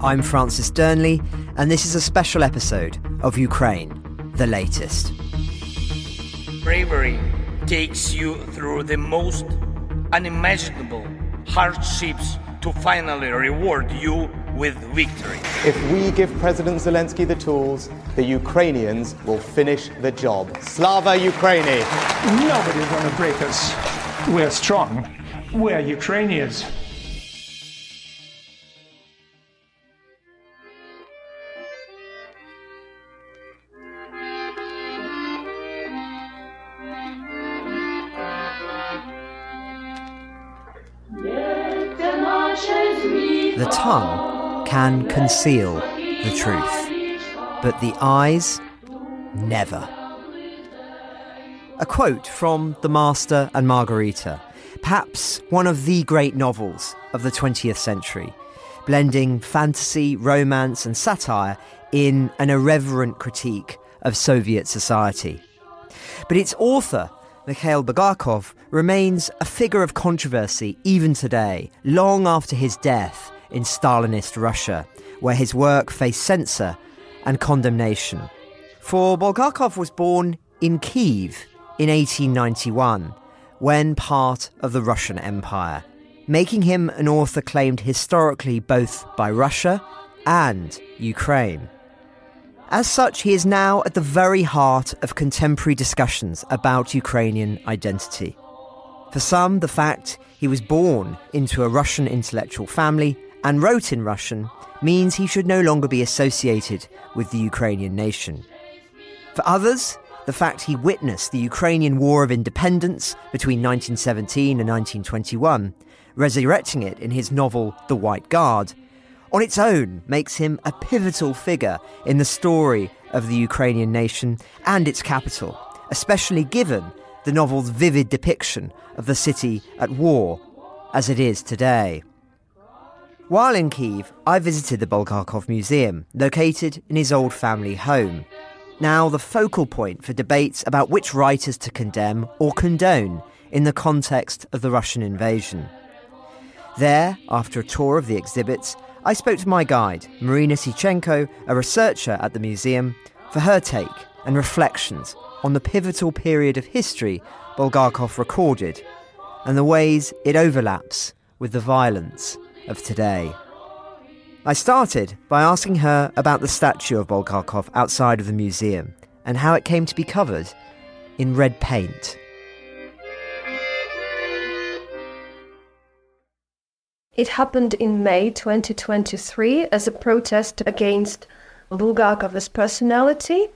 I'm Francis Durnley, and this is a special episode of Ukraine, the Latest. Bravery takes you through the most unimaginable hardships to finally reward you with victory. If we give President Zelensky the tools, the Ukrainians will finish the job. Slava Ukraini! Nobody's gonna break us. We're strong. We're Ukrainians. The tongue can conceal the truth, but the eyes never. A quote from The Master and Margarita, perhaps one of the great novels of the 20th century, blending fantasy, romance and satire in an irreverent critique of Soviet society. But its author, Mikhail Bulgakov, remains a figure of controversy even today, long after his death in Stalinist Russia, where his work faced censor and condemnation. For Bulgakov was born in Kyiv in 1891, when part of the Russian Empire, making him an author claimed historically both by Russia and Ukraine. As such, he is now at the very heart of contemporary discussions about Ukrainian identity. For some, the fact he was born into a Russian intellectual family and wrote in Russian means he should no longer be associated with the Ukrainian nation. For others, the fact he witnessed the Ukrainian War of Independence between 1917 and 1921, resurrecting it in his novel The White Guard, on its own makes him a pivotal figure in the story of the Ukrainian nation and its capital, especially given the novel's vivid depiction of the city at war as it is today. While in Kyiv, I visited the Bulgakov Museum, located in his old family home, now the focal point for debates about which writers to condemn or condone in the context of the Russian invasion. There, after a tour of the exhibits, I spoke to my guide, Maryna Sychenko, a researcher at the museum, for her take and reflections on the pivotal period of history Bulgakov recorded and the ways it overlaps with the violence of today. I started by asking her about the statue of Bulgakov outside of the museum and how it came to be covered in red paint. It happened in May 2023 as a protest against Bulgakov's personality,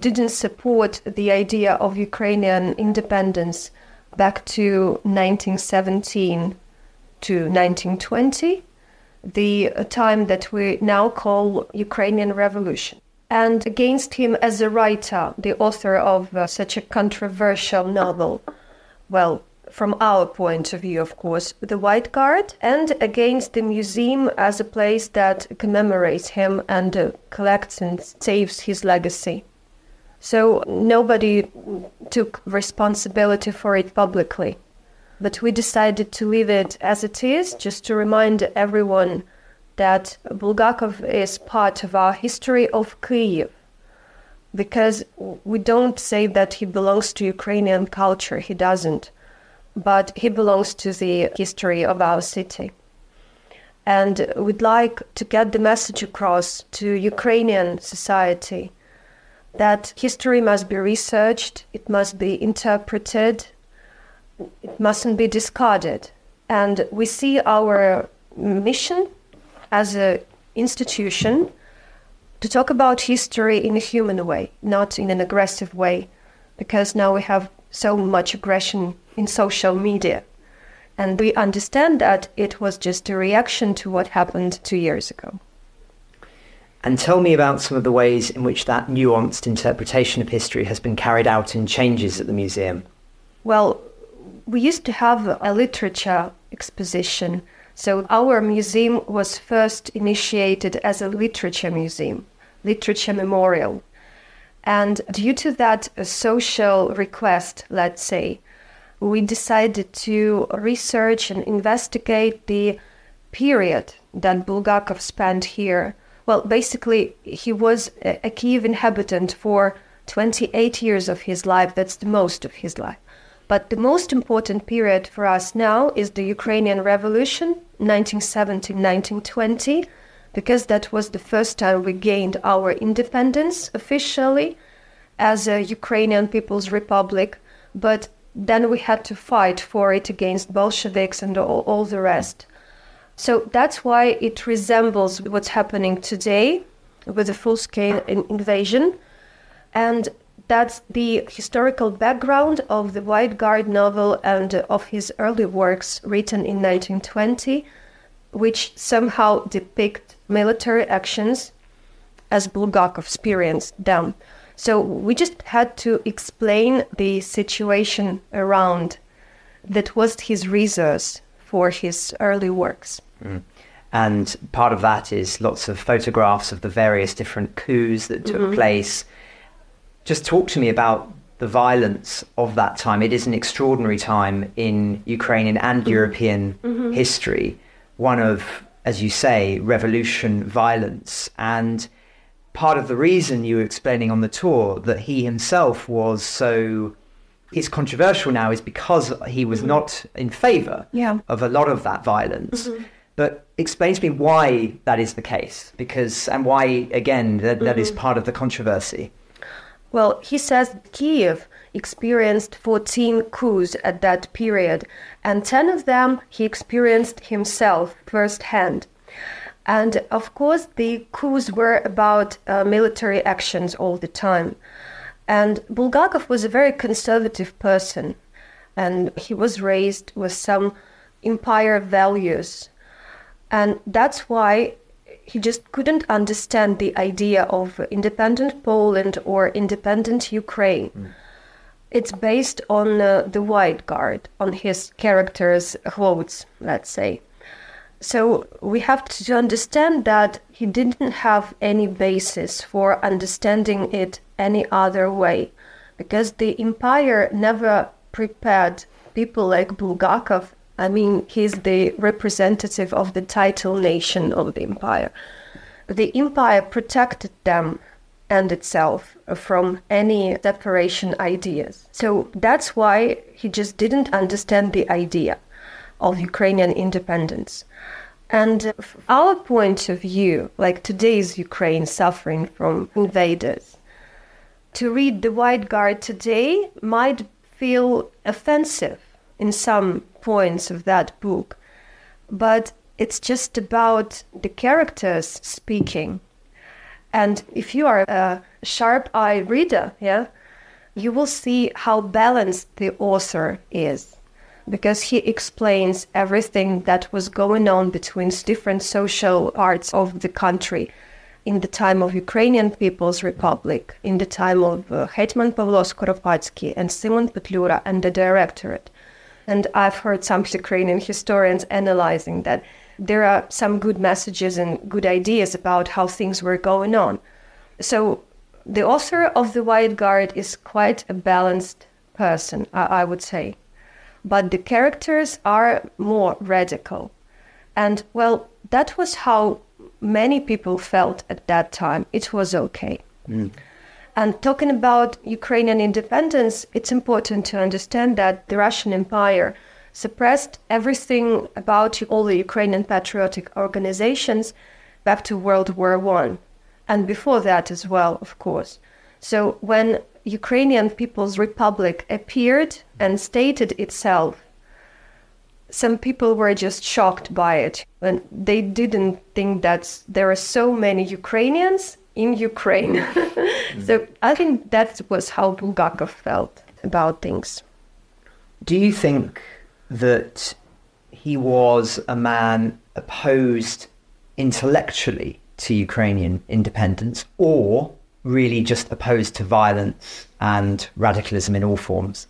didn't support the idea of Ukrainian independence back to 1917 to 1920, the time that we now call Ukrainian Revolution. And against him as a writer, the author of such a controversial novel, well, from our point of view, of course, The White Guard, and against the museum as a place that commemorates him and collects and saves his legacy. So nobody took responsibility for it publicly. But we decided to leave it as it is, just to remind everyone that Bulgakov is part of our history of Kyiv, because we don't say that he belongs to Ukrainian culture, he doesn't. But he belongs to the history of our city. And we'd like to get the message across to Ukrainian society that history must be researched, it must be interpreted, it mustn't be discarded. And we see our mission as an institution to talk about history in a human way, not in an aggressive way, because now we have so much aggression in social media. And we understand that it was just a reaction to what happened 2 years ago. And tell me about some of the ways in which that nuanced interpretation of history has been carried out in changes at the museum. Well, we used to have a literature exposition. So our museum was first initiated as a literature museum, literature memorial. And due to that social request, let's say, we decided to research and investigate the period that Bulgakov spent here, well, basically, he was a Kyiv inhabitant for 28 years of his life. That's the most of his life. But the most important period for us now is the Ukrainian Revolution, 1917-1920, because that was the first time we gained our independence officially as a Ukrainian People's Republic. But then we had to fight for it against Bolsheviks and all the rest. So that's why it resembles what's happening today with the full-scale invasion. And that's the historical background of the White Guard novel and of his early works written in 1920, which somehow depict military actions as Bulgakov experienced them. So we just had to explain the situation around that was his resource for his early works. Mm. And part of that is lots of photographs of the various different coups that took place. Just talk to me about the violence of that time. It is an extraordinary time in Ukrainian and European history, one of, as you say, revolution, violence. And part of the reason you were explaining on the tour that he himself was so... it's controversial now is because he was not in favour of a lot of that violence. But explain to me why that is the case, because, and why, again, that is part of the controversy. Well, he says Kyiv experienced 14 coups at that period, and 10 of them he experienced himself firsthand. And, of course, the coups were about military actions all the time. And Bulgakov was a very conservative person, and he was raised with some empire values. And that's why he just couldn't understand the idea of independent Poland or independent Ukraine. Mm. It's based on the White Guard, on his character's quotes, let's say. So we have to understand that he didn't have any basis for understanding it any other way, because the empire never prepared people like Bulgakov. I mean, he's the representative of the title nation of the empire. The empire protected them and itself from any separation ideas. So that's why he just didn't understand the idea of Ukrainian independence. And from our point of view, like today's Ukraine suffering from invaders, to read The White Guard today might feel offensive in some points of that book, but it's just about the characters speaking. And if you are a sharp-eyed reader, you will see how balanced the author is, because he explains everything that was going on between different social parts of the country in the time of Ukrainian People's Republic, in the time of Hetman Pavlo Skoropadsky and Symon Petliura and the Directorate. And I've heard some Ukrainian historians analyzing that there are some good messages and good ideas about how things were going on. So the author of The White Guard is quite a balanced person, I would say. But the characters are more radical. And, well, that was how many people felt at that time. It was okay. Mm. And talking about Ukrainian independence, it's important to understand that the Russian Empire suppressed everything about all the Ukrainian patriotic organizations back to World War I, and before that as well, of course. So when Ukrainian People's Republic appeared and stated itself, some people were just shocked by it, and they didn't think that there are so many Ukrainians in Ukraine. So I think that was how Bulgakov felt about things. Do you think that he was a man opposed intellectually to Ukrainian independence, or really just opposed to violence and radicalism in all forms?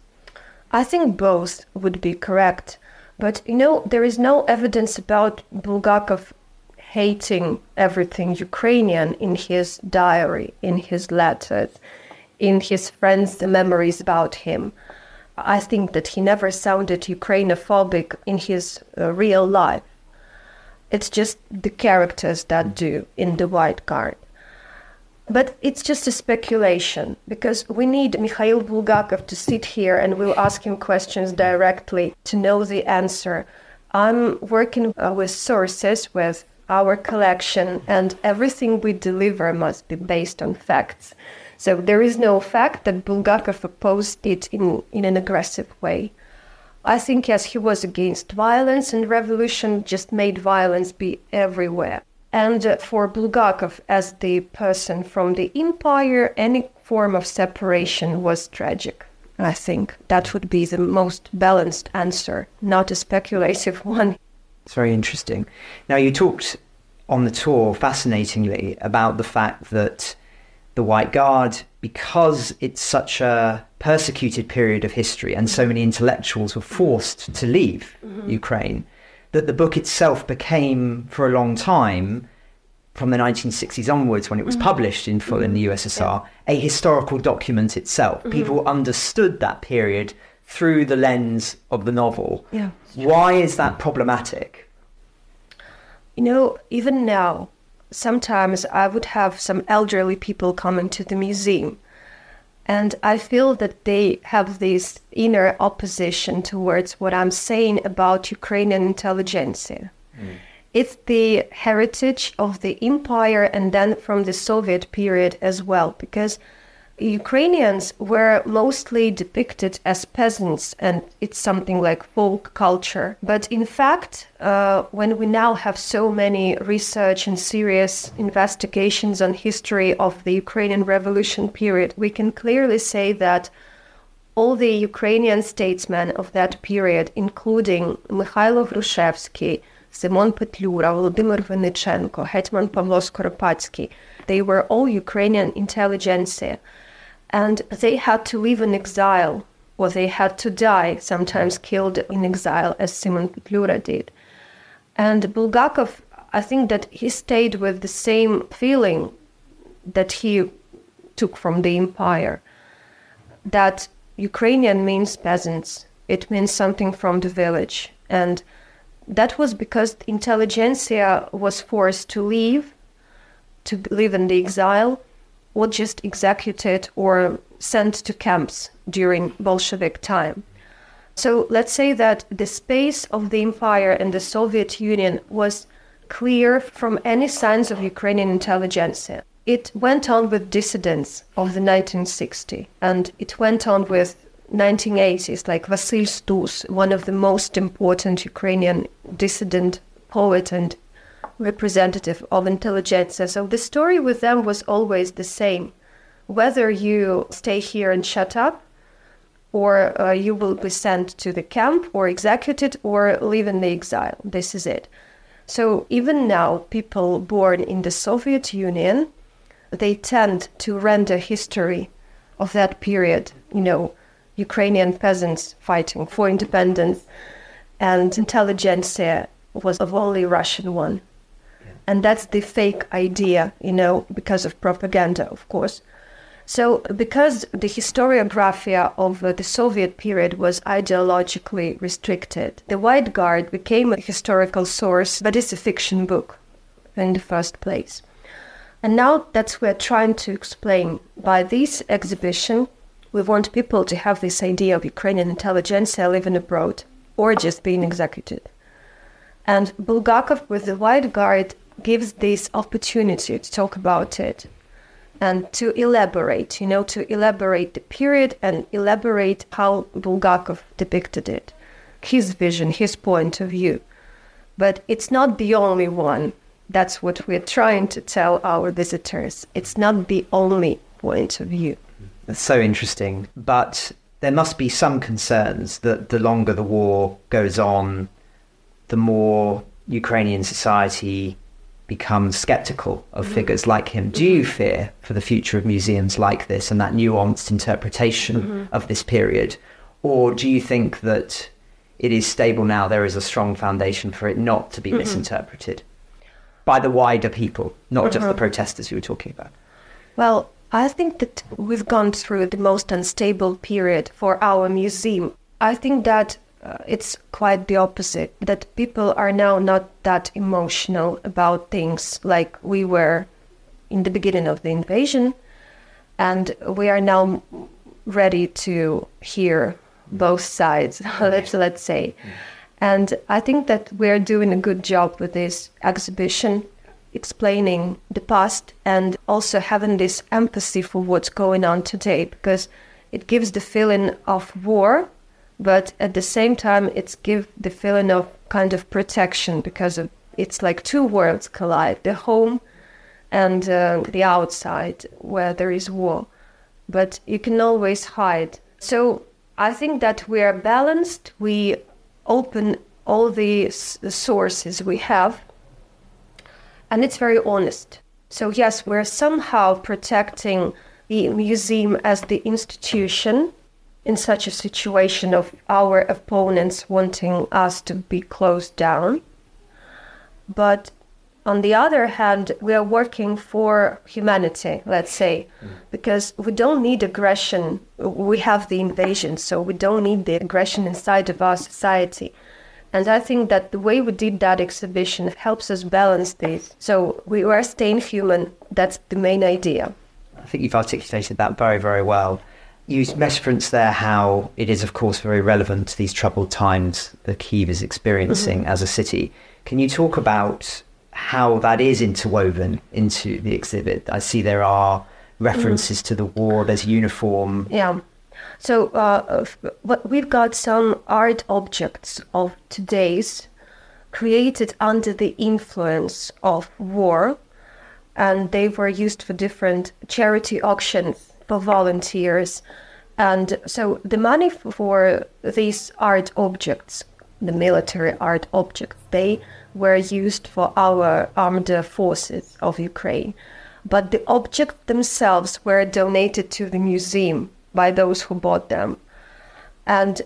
I think both would be correct. But, you know, there is no evidence about Bulgakov hating everything Ukrainian in his diary, in his letters, in his friends' memories about him. I think that he never sounded Ukrainophobic in his real life. It's just the characters that do in The White Guard. But it's just a speculation, because we need Mikhail Bulgakov to sit here and we'll ask him questions directly to know the answer. I'm working with sources, with our collection, and everything we deliver must be based on facts. So there is no fact that Bulgakov opposed it in an aggressive way. I think, yes, he was against violence, and revolution just made violence be everywhere. And for Bulgakov, as the person from the empire, any form of separation was tragic. I think that would be the most balanced answer, not a speculative one. It's very interesting. Now, you talked on the tour, fascinatingly, about the fact that the White Guard, because it's such a persecuted period of history and so many intellectuals were forced to leave Ukraine, that the book itself became, for a long time, from the 1960s onwards, when it was published in full in the USSR, a historical document itself. People understood that period through the lens of the novel. Yeah. Why is that problematic? You know, even now, sometimes I would have some elderly people come into the museum, and I feel that they have this inner opposition towards what I'm saying about Ukrainian intelligentsia. It's the heritage of the empire and then from the Soviet period as well, because Ukrainians were mostly depicted as peasants and it's something like folk culture. But in fact, when we now have so many research and serious investigations on history of the Ukrainian Revolution period, we can clearly say that all the Ukrainian statesmen of that period, including Mykhailo Hrushevsky, Symon Petliura, Volodymyr Vynnychenko, Hetman Pavlo Skoropadsky, they were all Ukrainian intelligentsia, and they had to live in exile, or they had to die, sometimes killed in exile, as Symon Petliura did. And Bulgakov, I think that he stayed with the same feeling that he took from the empire, that Ukrainian means peasants, it means something from the village. And that was because the intelligentsia was forced to live in the exile, or just executed or sent to camps during Bolshevik time. So let's say that the space of the empire and the Soviet Union was clear from any signs of Ukrainian intelligentsia. It went on with dissidents of the 1960s, and it went on with 1980s, like Vasyl Stus, one of the most important Ukrainian dissident poet and representative of intelligentsia. So the story with them was always the same. Whether you stay here and shut up, or you will be sent to the camp, or executed, or live in the exile. This is it. So even now, people born in the Soviet Union, they tend to render history of that period, you know, Ukrainian peasants fighting for independence, and intelligentsia was a wholly Russian one. Yeah. And that's the fake idea, you know, because of propaganda, of course. So because the historiography of the Soviet period was ideologically restricted, The White Guard became a historical source, but it's a fiction book in the first place. And now that's what we're trying to explain. By this exhibition, we want people to have this idea of Ukrainian intelligentsia living abroad or just being executed. And Bulgakov with The White Guard gives this opportunity to talk about it and to elaborate, you know, to elaborate the period and elaborate how Bulgakov depicted it, his vision, his point of view. But it's not the only one. That's what we're trying to tell our visitors. It's not the only point of view. That's so interesting, but there must be some concerns that the longer the war goes on, the more Ukrainian society becomes sceptical of figures like him. Do you fear for the future of museums like this and that nuanced interpretation of this period? Or do you think that it is stable now, there is a strong foundation for it not to be misinterpreted by the wider people, not just the protesters we were talking about? Well, I think that we've gone through the most unstable period for our museum. I think that it's quite the opposite, that people are now not that emotional about things like we were in the beginning of the invasion, and we are now ready to hear both sides, let's say. And I think that we're doing a good job with this exhibition, explaining the past and also having this empathy for what's going on today, because it gives the feeling of war, but at the same time, it's give the feeling of kind of protection, because of, it's like two worlds collide, the home and the outside where there is war, but you can always hide. So I think that we are balanced. We open all the sources we have, and it's very honest. So yes, we're somehow protecting the museum as the institution in such a situation of our opponents wanting us to be closed down. But on the other hand, we are working for humanity, let's say, because we don't need aggression. We have the invasion, so we don't need the aggression inside of our society. And I think that the way we did that exhibition helps us balance this. So we are staying human. That's the main idea. I think you've articulated that very, very well. You referenced there how it is, of course, very relevant to these troubled times that Kyiv is experiencing as a city. Can you talk about how that is interwoven into the exhibit? I see there are references to the war, there's uniform. Yeah. So we've got some art objects of today's created under the influence of war, and they were used for different charity auctions for volunteers. And so the money for these art objects, the military art objects, they were used for our armed forces of Ukraine. But the objects themselves were donated to the museum by those who bought them. And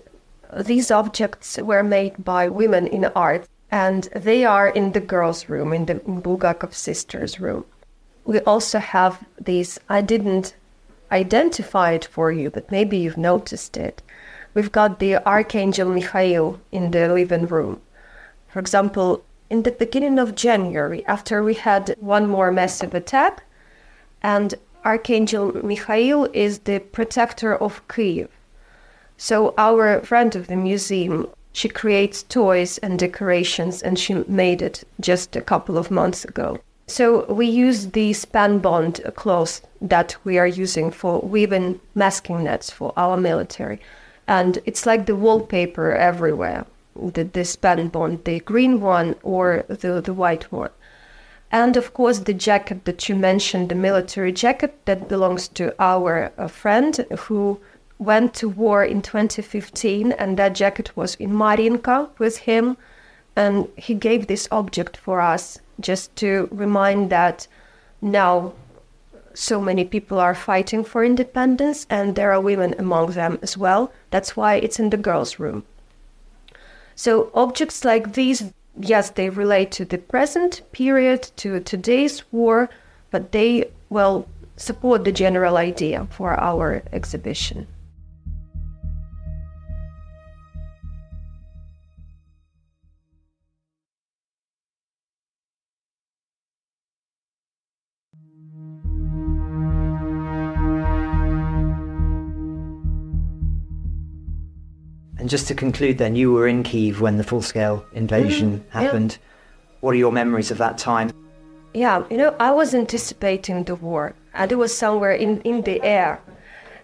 these objects were made by women in art, and they are in the girls' room, in the Bulgakov sisters' room. We also have these, I didn't identify it for you, but maybe you've noticed it. We've got the Archangel Mikhail in the living room. For example, in the beginning of January, after we had one more massive attack, and Archangel Mikhail is the protector of Kyiv. So our friend of the museum, she creates toys and decorations, and she made it just a couple of months ago. So we use the span bond cloth that we are using for weaving masking nets for our military. And it's like the wallpaper everywhere, the span bond, the green one or the white one. And of course, the jacket that you mentioned, the military jacket that belongs to our friend who went to war in 2015, and that jacket was in Mariinka with him. And he gave this object for us just to remind that now so many people are fighting for independence, and there are women among them as well. That's why it's in the girls' room. So objects like these, yes, they relate to the present period, to today's war, but they will support the general idea for our exhibition. And just to conclude then, you were in Kyiv when the full-scale invasion happened. Yeah. What are your memories of that time? Yeah, you know, I was anticipating the war, and it was somewhere in the air.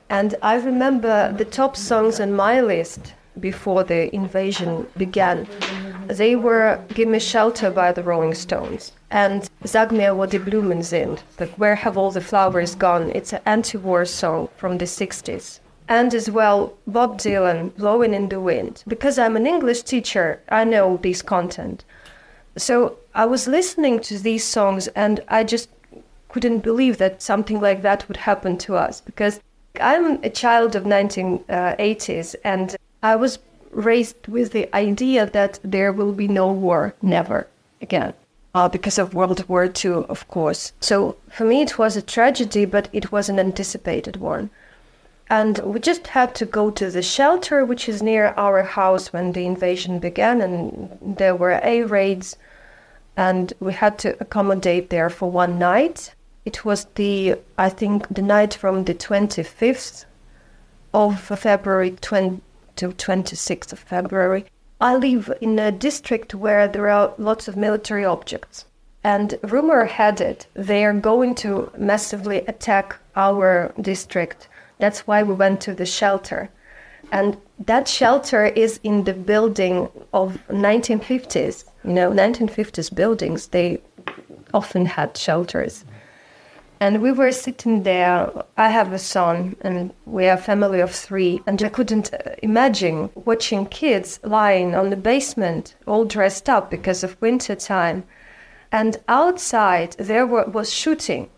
And I remember the top songs on my list before the invasion began. They were Give Me Shelter by the Rolling Stones and Sag mir, wo die Blumen sind, like Where Have All the Flowers Gone? It's an anti-war song from the 60s. And as well, Bob Dylan, Blowing in the Wind. Because I'm an English teacher, I know this content. So I was listening to these songs, and I just couldn't believe that something like that would happen to us. Because I'm a child of 1980s, and I was raised with the idea that there will be no war, never again. Because of World War II, of course. So for me, it was a tragedy, but it was an anticipated one. And we just had to go to the shelter, which is near our house, when the invasion began, and there were air raids, and we had to accommodate there for one night. It was the night from the 25th of February to 26th of February. I live in a district where there are lots of military objects. And rumor had it, they are going to massively attack our district. That's why we went to the shelter. And that shelter is in the building of 1950s. 1950s buildings, they often had shelters. And we were sitting there. I have a son, and we are a family of three. And I couldn't imagine watching kids lying on the basement, all dressed up because of winter time. And outside, there was shooting.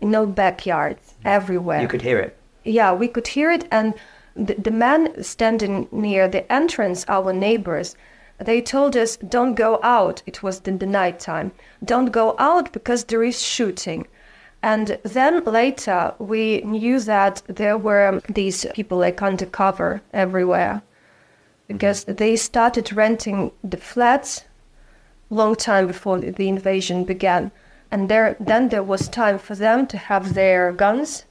Backyards, everywhere. You could hear it. Yeah, we could hear it. And the man standing near the entrance, our neighbors, they told us, don't go out. It was in the night time. Don't go out because there is shooting. And then later we knew that there were these people like undercover everywhere, because they started renting the flats long time before the invasion began. And then there was time for them to have their guns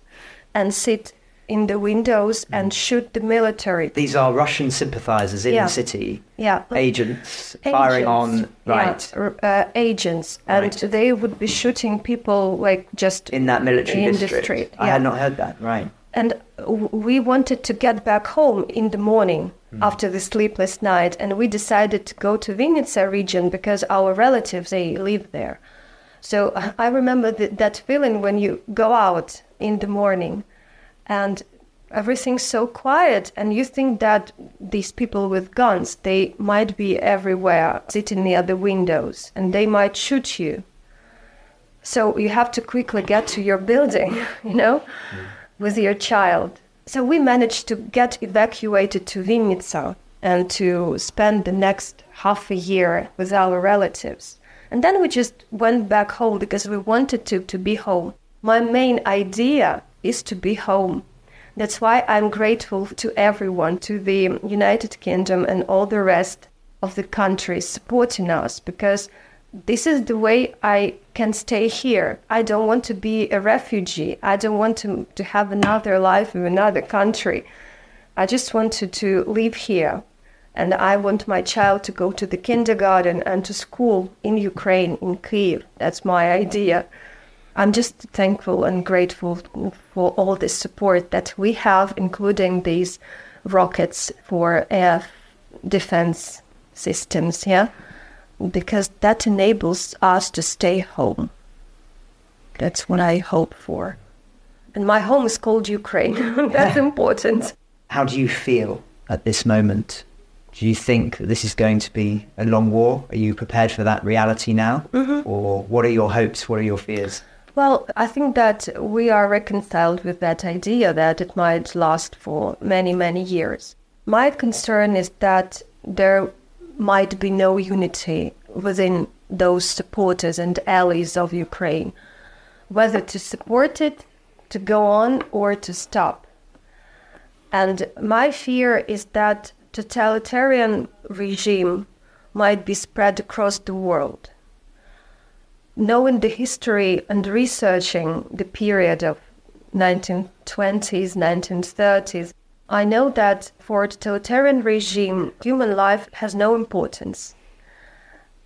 and sit in the windows and shoot the military. These are Russian sympathizers in the city. Yeah. Agents firing on, right. Yeah. Agents. Right. And they would be shooting people like just in that military district. Yeah. I had not heard that, right. And we wanted to get back home in the morning after the sleepless night. And we decided to go to Vinnytsia region because our relatives, they live there. So I remember that feeling when you go out in the morning and everything's so quiet, and you think that these people with guns, they might be everywhere, sitting near the windows, and they might shoot you. So you have to quickly get to your building, with your child. So we managed to get evacuated to Vinnytsia and to spend the next half a year with our relatives. And then we just went back home because we wanted to be home. My main idea is to be home. That's why I'm grateful to everyone, to the United Kingdom and all the rest of the countries supporting us, because this is the way I can stay here. I don't want to be a refugee. I don't want to have another life in another country. I just wanted to live here. And I want my child to go to the kindergarten and to school in Ukraine, in Kyiv. That's my idea. I'm just thankful and grateful for all the support that we have, including these rockets for air defense systems, because that enables us to stay home. That's what I hope for. And my home is called Ukraine. That's important. How do you feel at this moment? Do you think that this is going to be a long war? Are you prepared for that reality now? Mm-hmm. Or what are your hopes? What are your fears? Well, I think that we are reconciled with that idea that it might last for many, many years. My concern is that there might be no unity within those supporters and allies of Ukraine, whether to support it, to go on, or to stop. And my fear is that totalitarian regime might be spread across the world. Knowing the history and researching the period of 1920s, 1930s, I know that for a totalitarian regime, human life has no importance.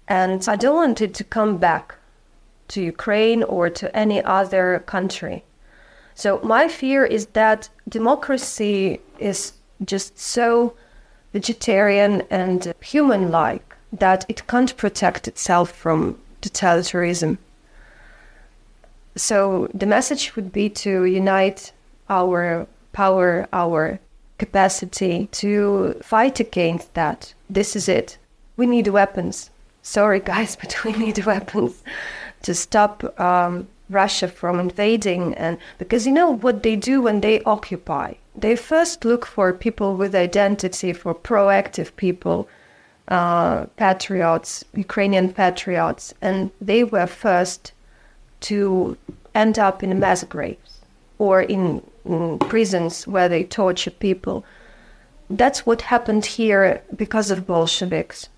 And I don't want it to come back to Ukraine or to any other country. So my fear is that democracy is just so vegetarian and human-like that it can't protect itself from totalitarianism. So the message would be to unite our power, our capacity to fight against that. This is it. We need weapons. Sorry, guys, but we need weapons to stop Russia from invading. And because you know what they do when they occupy? They first look for people with identity, for proactive people, patriots, Ukrainian patriots, and they were first to end up in mass graves. or in prisons where they torture people. That's what happened here because of Bolsheviks.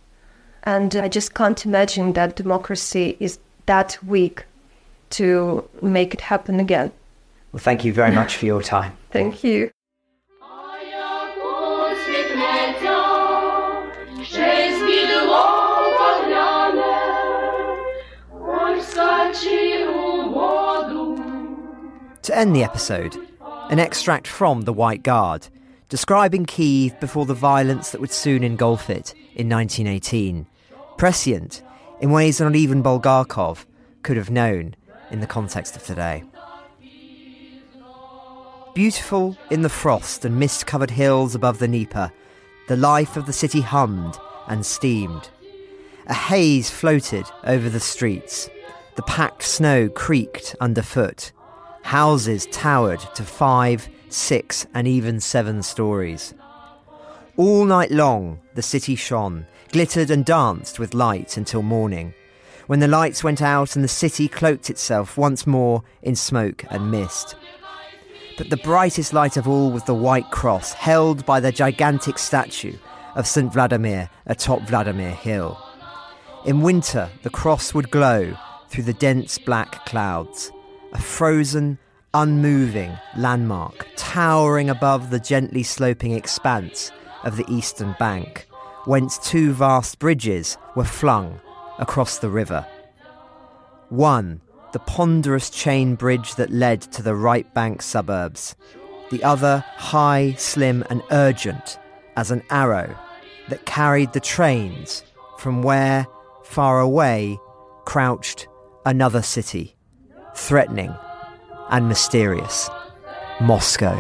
And I just can't imagine that democracy is that weak to make it happen again. Well, thank you very much for your time. Thank you. To end the episode, an extract from The White Guard, describing Kyiv before the violence that would soon engulf it in 1918, prescient in ways not even Bulgakov could have known in the context of today. Beautiful in the frost and mist-covered hills above the Dnieper, the life of the city hummed and steamed. A haze floated over the streets. The packed snow creaked underfoot. Houses towered to 5, 6, and even 7 stories. All night long, the city shone, glittered and danced with light until morning, when the lights went out and the city cloaked itself once more in smoke and mist. But the brightest light of all was the white cross held by the gigantic statue of St. Vladimir atop Vladimir Hill. In winter, the cross would glow through the dense black clouds, a frozen, unmoving landmark towering above the gently sloping expanse of the eastern bank, whence 2 vast bridges were flung across the river. One, the ponderous chain bridge that led to the right bank suburbs, the other high, slim and urgent as an arrow that carried the trains from where, far away, crouched another city, threatening and mysterious, Moscow.